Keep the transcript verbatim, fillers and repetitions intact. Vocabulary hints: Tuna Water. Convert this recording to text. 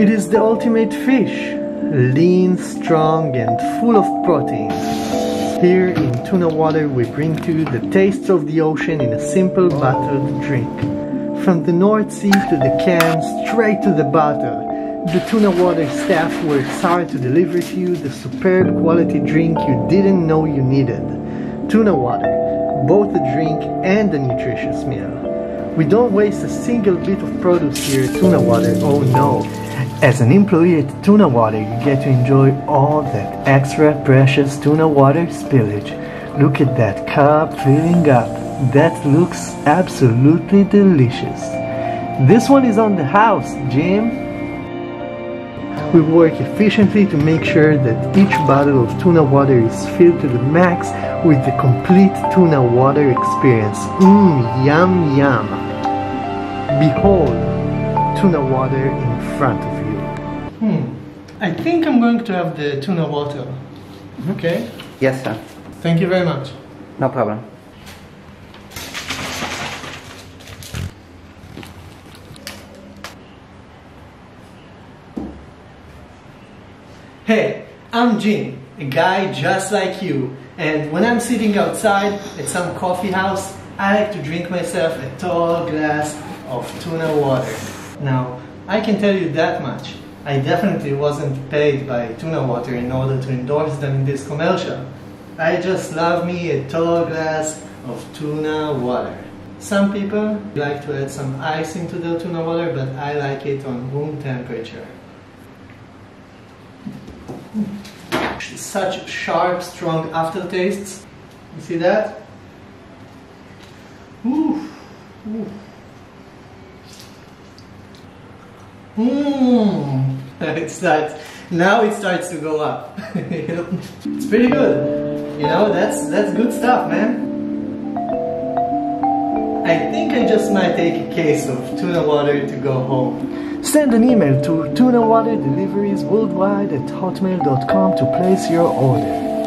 It is the ultimate fish, lean, strong and full of protein. Here in Tuna Water we bring to you the taste of the ocean in a simple bottled drink. From the North Sea to the can, straight to the bottle, the Tuna Water staff works hard to deliver to you the superb quality drink you didn't know you needed. Tuna Water, both a drink and a nutritious meal. We don't waste a single bit of produce here at Tuna Water, oh no! As an employee at Tuna Water, you get to enjoy all that extra precious Tuna Water spillage. Look at that cup filling up. That looks absolutely delicious. This one is on the house, Jim! We work efficiently to make sure that each bottle of Tuna Water is filled to the max with the complete Tuna Water experience. Mmm, yum yum! Behold, Tuna Water in front of you. Hmm, I think I'm going to have the Tuna Water. Okay? Yes, sir. Thank you very much. No problem. Hey, I'm Jim, a guy just like you, and when I'm sitting outside at some coffee house, I like to drink myself a tall glass of Tuna Water. Now, I can tell you that much, I definitely wasn't paid by Tuna Water in order to endorse them in this commercial. I just love me a tall glass of Tuna Water. Some people like to add some ice into their Tuna Water, but I like it on room temperature. Such sharp, strong aftertastes. You see that? Ooh, ooh. Mmm. It starts now. It starts to go up. It's pretty good. You know, that's that's good stuff, man. I think I just might take a case of Tuna Water to go home. Send an email to Tuna Water Deliveries Worldwide at hotmail dot com to place your order.